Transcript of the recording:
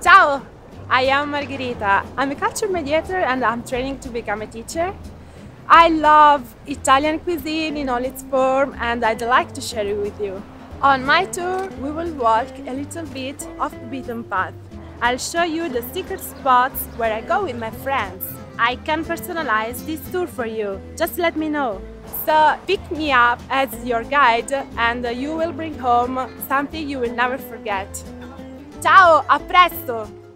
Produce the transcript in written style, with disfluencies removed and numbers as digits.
Ciao! I am Margherita. I'm a culture mediator and I'm training to become a teacher. I love Italian cuisine in all its form and I'd like to share it with you. On my tour, we will walk a little bit off the beaten path. I'll show you the secret spots where I go with my friends. I can personalize this tour for you. Just let me know. So pick me up as your guide and you will bring home something you will never forget. Ciao, a presto!